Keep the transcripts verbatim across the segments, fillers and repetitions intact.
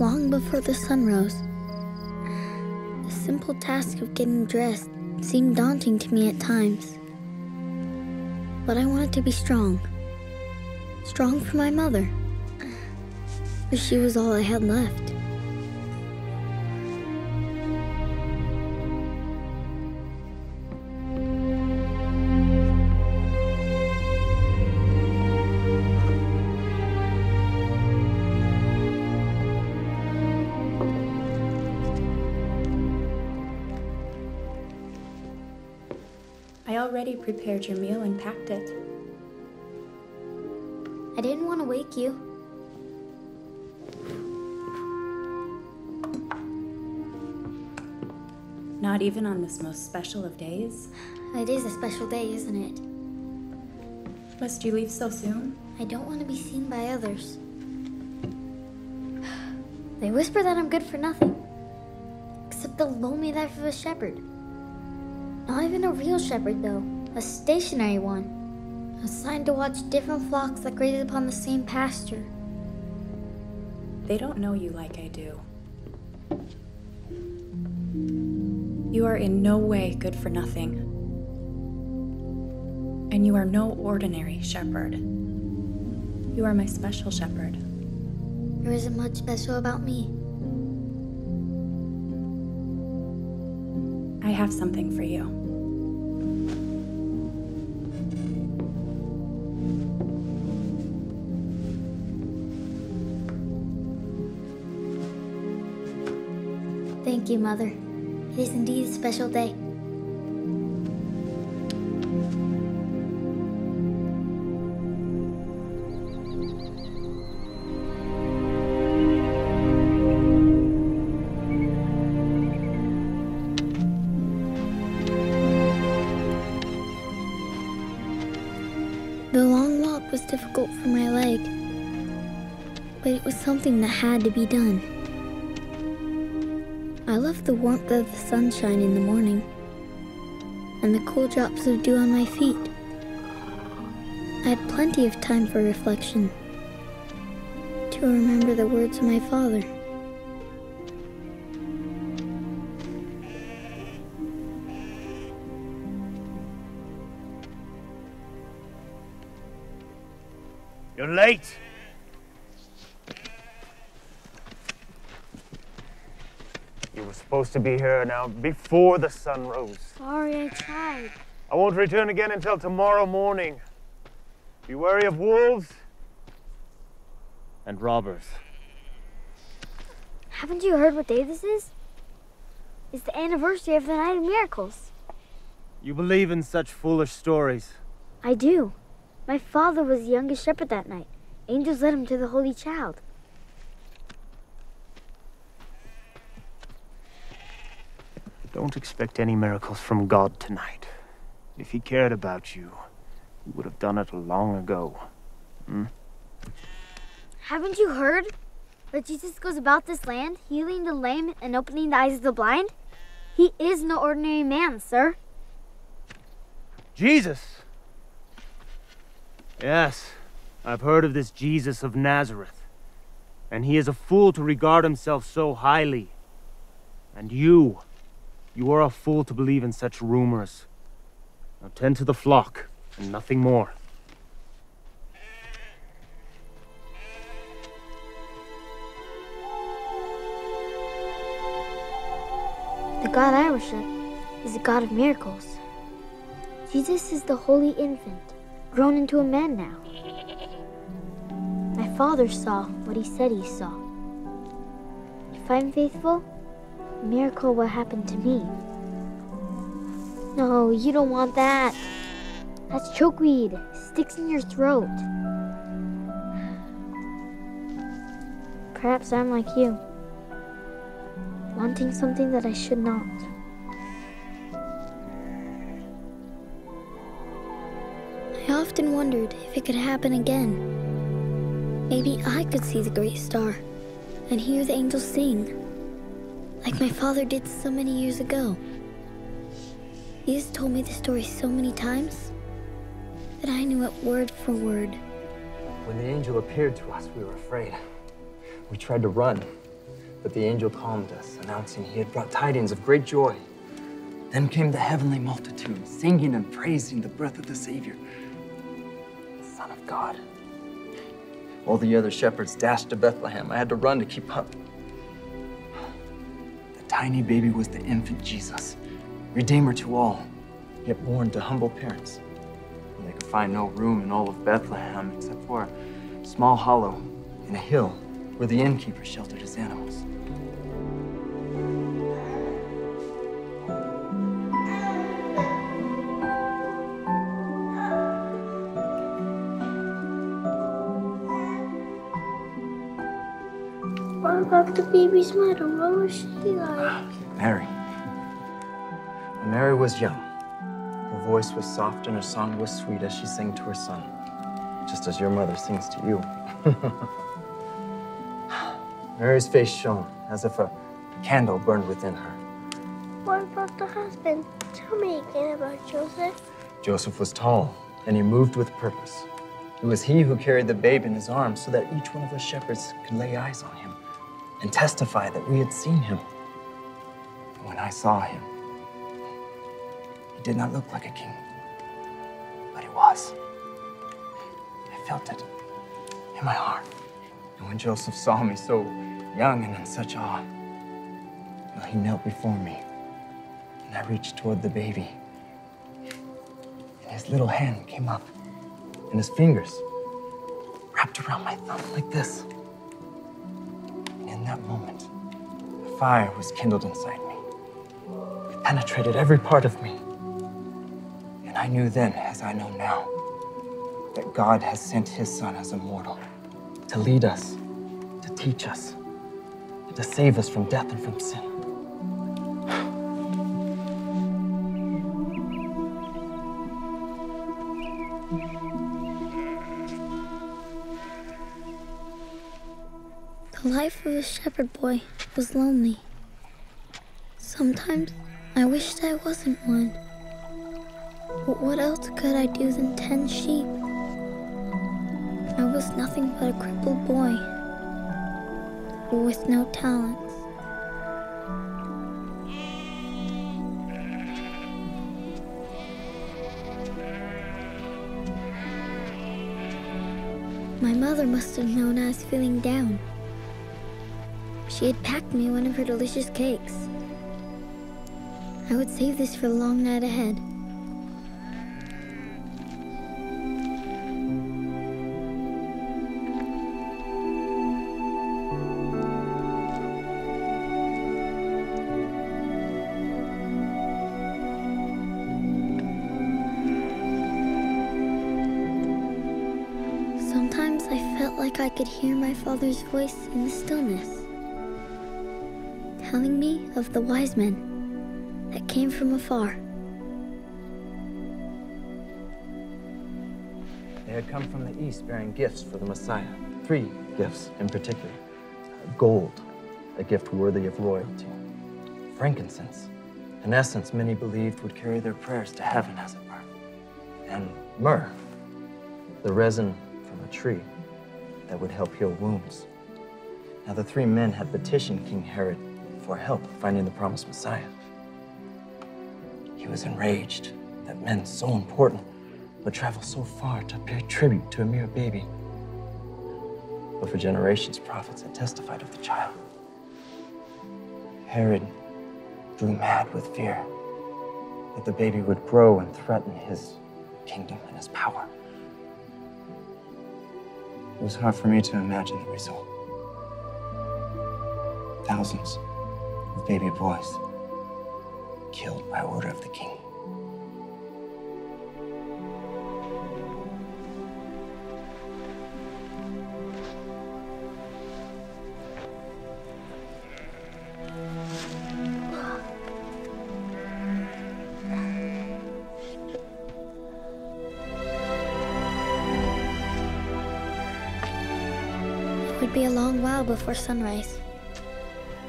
long before the sun rose. The simple task of getting dressed seemed daunting to me at times. But I wanted to be strong. Strong for my mother, for she was all I had left. I already prepared your meal and packed it. I didn't want to wake you. Not even on this most special of days? It is a special day, isn't it? Must you leave so soon? I don't want to be seen by others. They whisper that I'm good for nothing, except the lonely life of a shepherd. Not even a real shepherd, though. A stationary one. Assigned to watch different flocks that graze upon the same pasture. They don't know you like I do. You are in no way good for nothing. And you are no ordinary shepherd. You are my special shepherd. There isn't much special about me. I have something for you. Thank you, Mother. It is indeed a special day. Difficult for my leg, but it was something that had to be done. I loved the warmth of the sunshine in the morning and the cool drops of dew on my feet. I had plenty of time for reflection, to remember the words of my father. You're late! You were supposed to be here now before the sun rose. Sorry, I tried. I won't return again until tomorrow morning. Be wary of wolves and robbers. Haven't you heard what day this is? It's the anniversary of the Night of Miracles. You believe in such foolish stories. I do. My father was the youngest shepherd that night. Angels led him to the Holy Child. Don't expect any miracles from God tonight. If he cared about you, he would have done it long ago. Hmm? Haven't you heard? That Jesus goes about this land, healing the lame and opening the eyes of the blind? He is no ordinary man, sir. Jesus? Yes, I've heard of this Jesus of Nazareth, and he is a fool to regard himself so highly. And you, you are a fool to believe in such rumors. Now tend to the flock, and nothing more. The God I worship is a God of miracles. Jesus is the Holy Infant, grown into a man now. My father saw what he said he saw. If I'm faithful, a miracle will happen to me. No, you don't want that. That's chokeweed. It sticks in your throat. Perhaps I'm like you, wanting something that I should not. I often wondered if it could happen again. Maybe I could see the great star and hear the angels sing, like my father did so many years ago. He has told me the story so many times that I knew it word for word. When the angel appeared to us, we were afraid. We tried to run, But the angel calmed us, announcing he had brought tidings of great joy. Then came the heavenly multitude, singing and praising the birth of the Savior, the Son of God. All the other shepherds dashed to Bethlehem. I had to run to keep up. The tiny baby was the infant Jesus, Redeemer to all, yet born to humble parents. And they could find no room in all of Bethlehem except for a small hollow in a hill where the innkeeper sheltered his animals. What about the baby's mother? What was she like? Mary. When Mary was young, her voice was soft and her song was sweet as she sang to her son, just as your mother sings to you. Mary's face shone as if a candle burned within her. What about the husband? Tell me again about Joseph. Joseph was tall and he moved with purpose. It was he who carried the babe in his arms so that each one of us shepherds could lay eyes on him and testify that we had seen him. When I saw him, he did not look like a king, but he was. I felt it in my heart. And when Joseph saw me so young and in such awe, well, he knelt before me, and I reached toward the baby. And his little hand came up, and his fingers wrapped around my thumb like this. And in that moment, a fire was kindled inside me. It penetrated every part of me. And I knew then, as I know now, that God has sent his son as a mortal to lead us, to teach us, and to save us from death and from sin. The life of a shepherd boy was lonely. Sometimes I wished I wasn't one. But what else could I do than tend sheep? I was nothing but a crippled boy, with no talents. My mother must have known I was feeling down. She had packed me one of her delicious cakes. I would save this for the long night ahead. I could hear my father's voice in the stillness, telling me of the wise men that came from afar. They had come from the east bearing gifts for the Messiah. Three gifts in particular. Gold, a gift worthy of royalty. Frankincense, an essence many believed would carry their prayers to heaven, as it were. And myrrh, the resin from a tree that would help heal wounds. Now the three men had petitioned King Herod for help finding the promised Messiah. He was enraged that men so important would travel so far to pay tribute to a mere baby. But for generations, prophets had testified of the child. Herod grew mad with fear that the baby would grow and threaten his kingdom and his power. It was hard for me to imagine the result. Thousands of baby boys killed by order of the king. Be a long while before sunrise,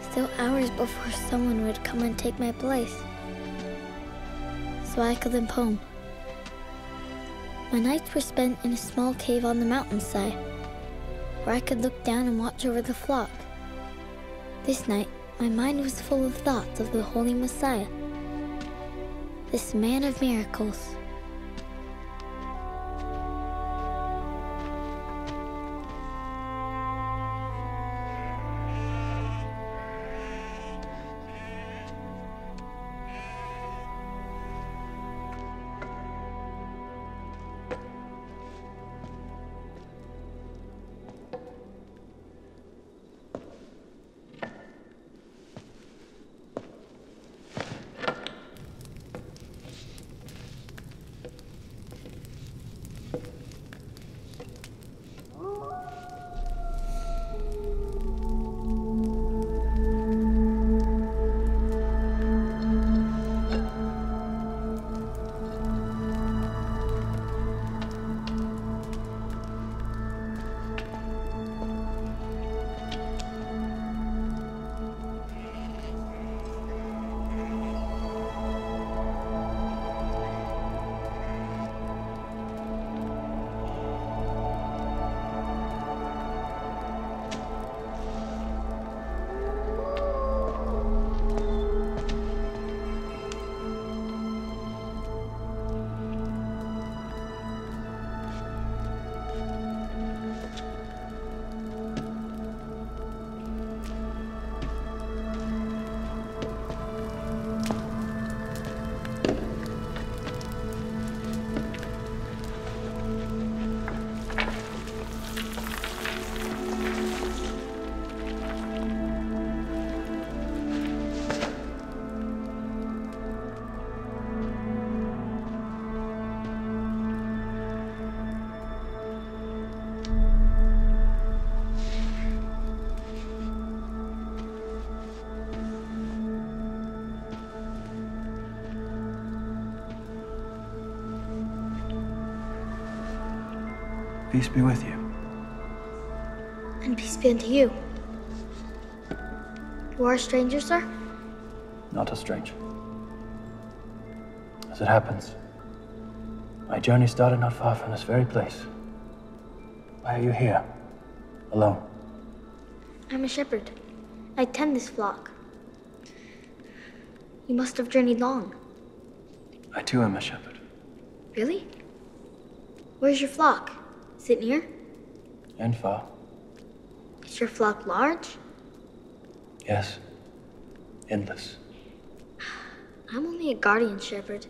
still hours before someone would come and take my place, so I could limp home. My nights were spent in a small cave on the mountainside, where I could look down and watch over the flock. This night, my mind was full of thoughts of the Holy Messiah, this man of miracles. Peace be with you. And peace be unto you. You are a stranger, sir? Not a stranger. As it happens, my journey started not far from this very place. Why are you here, alone? I'm a shepherd. I tend this flock. You must have journeyed long. I too am a shepherd. Really? Where's your flock? Is it near? And far. Is your flock large? Yes. Endless. I'm only a guardian shepherd.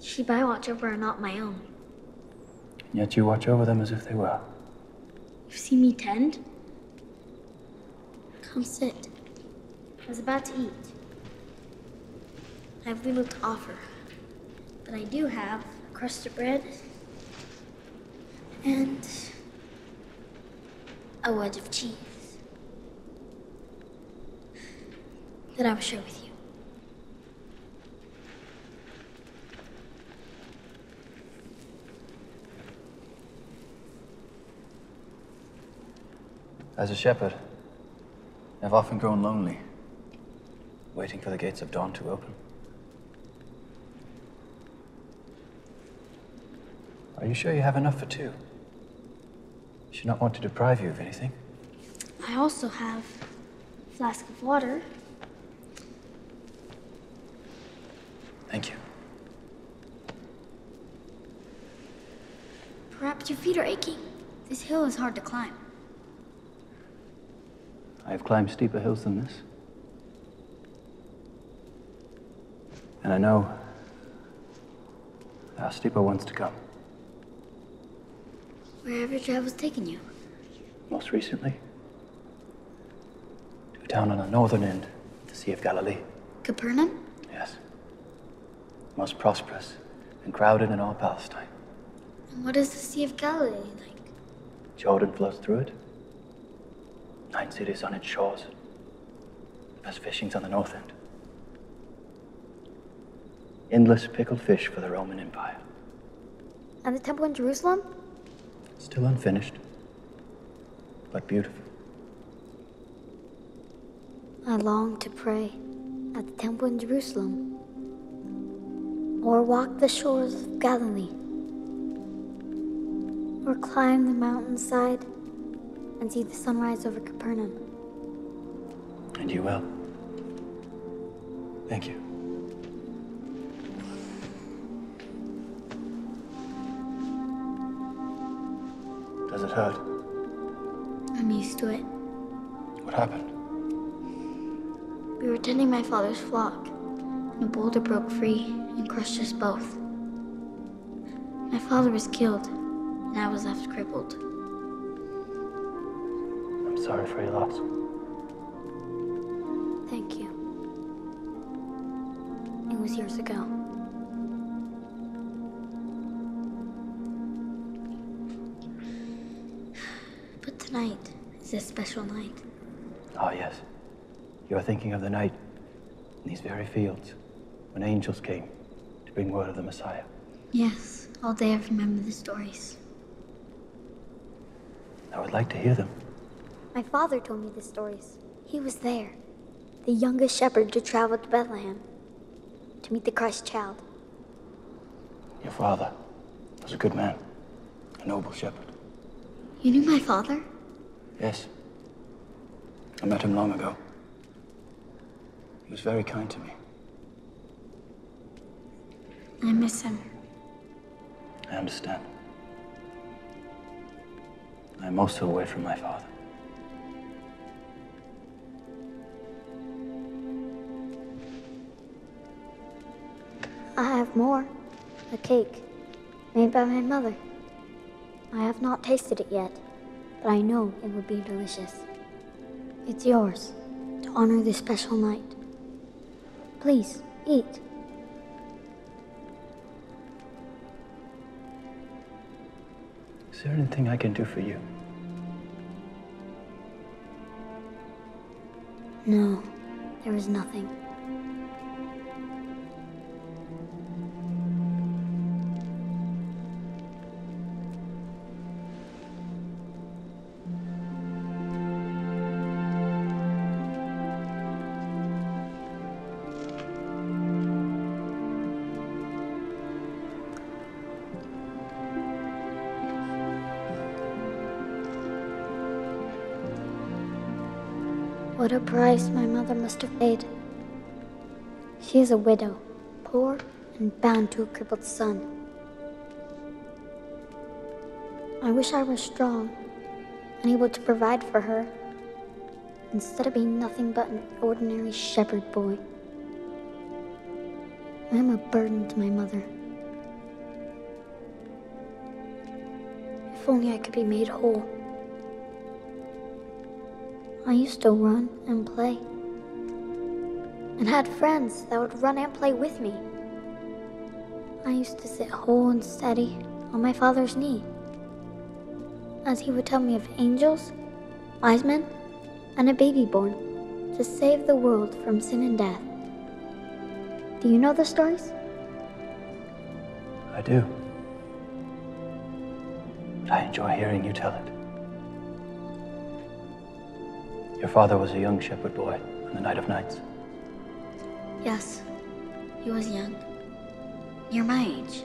The sheep I watch over are not my own. Yet you watch over them as if they were. You've seen me tend? Come sit. I was about to eat. I have little to offer. But I do have a crust of bread, and a wedge of cheese that I will share with you. As a shepherd, I've often grown lonely, waiting for the gates of dawn to open. Are you sure you have enough for two? I should not want to deprive you of anything. I also have a flask of water. Thank you. Perhaps your feet are aching. This hill is hard to climb. I have climbed steeper hills than this. And I know there are steeper ones to come. Where have your travels taken you? Most recently, to a town on the northern end of the Sea of Galilee. Capernaum? Yes. Most prosperous and crowded in all Palestine. And what is the Sea of Galilee like? Jordan flows through it. Nine cities on its shores. The best fishing's on the north end. Endless pickled fish for the Roman Empire. And the temple in Jerusalem? Still unfinished, but beautiful. I long to pray at the temple in Jerusalem, or walk the shores of Galilee, or climb the mountainside and see the sunrise over Capernaum. And you will. Thank you. Does it hurt? I'm used to it. What happened? We were tending my father's flock, and a boulder broke free and crushed us both. My father was killed, and I was left crippled. I'm sorry for your loss. Thank you. It was years ago. But tonight is a special night. Ah, yes. You are thinking of the night in these very fields when angels came to bring word of the Messiah. Yes, all day I remember the stories. I would like to hear them. My father told me the stories. He was there, the youngest shepherd to travel to Bethlehem to meet the Christ child. Your father was a good man, a noble shepherd. You knew my father? Yes. I met him long ago. He was very kind to me. I miss him. I understand. I am also away from my father. I have more. A cake. Made by my mother. I have not tasted it yet, but I know it will be delicious. It's yours, to honor this special night. Please, eat. Is there anything I can do for you? No, there is nothing. What a price my mother must have paid. She is a widow, poor and bound to a crippled son. I wish I were strong and able to provide for her, instead of being nothing but an ordinary shepherd boy. I am a burden to my mother. If only I could be made whole. I used to run and play, and had friends that would run and play with me. I used to sit whole and steady on my father's knee, as he would tell me of angels, wise men, and a baby born to save the world from sin and death. Do you know the stories? I do. But I enjoy hearing you tell it. Your father was a young shepherd boy on the night of nights. Yes, he was young. Near my age.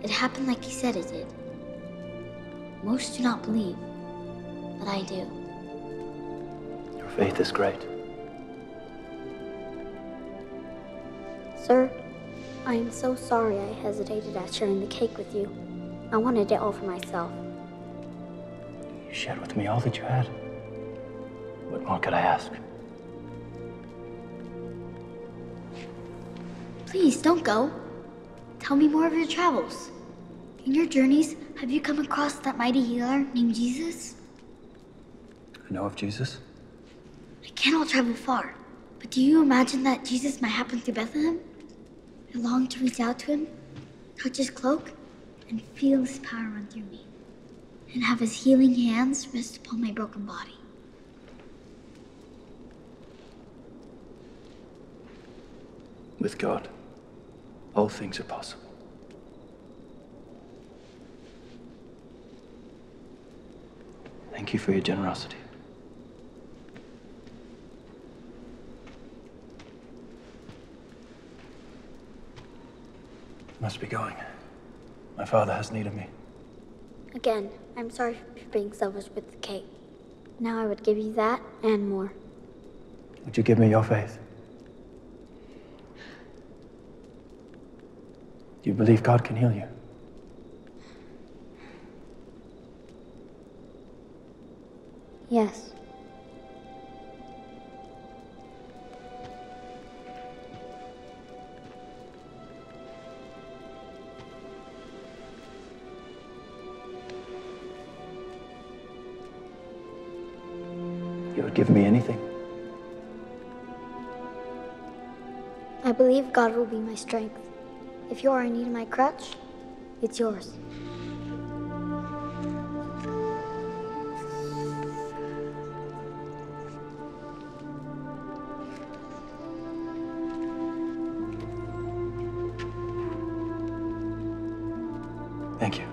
It happened like he said it did. Most do not believe, but I do. Your faith is great. Sir, I am so sorry I hesitated at sharing the cake with you. I wanted it all for myself. You shared with me all that you had. What more could I ask? Please, don't go. Tell me more of your travels. In your journeys, have you come across that mighty healer named Jesus? I know of Jesus. I cannot travel far, but do you imagine that Jesus might happen through Bethlehem? I long to reach out to him, touch his cloak, and feel his power run through me, and have his healing hands rest upon my broken body. With God, all things are possible. Thank you for your generosity. I must be going. My father has need of me. Again, I'm sorry for being selfish with the cake. Now I would give you that and more. Would you give me your faith? Do you believe God can heal you? Yes. You would give me anything. I believe God will be my strength. If you are in need of my crutch, it's yours. Thank you.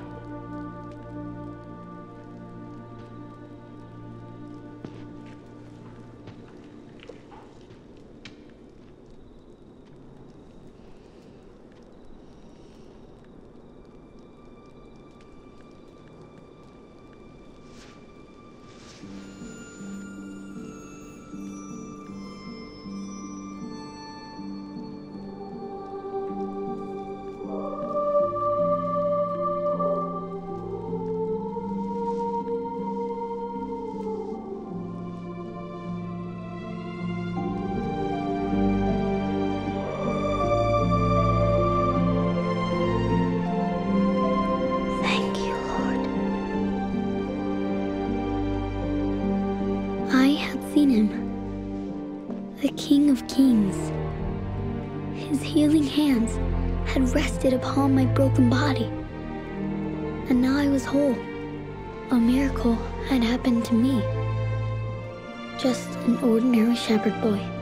Upon my broken body, and now I was whole. A miracle had happened to me, just an ordinary shepherd boy.